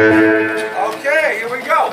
Okay, here we go.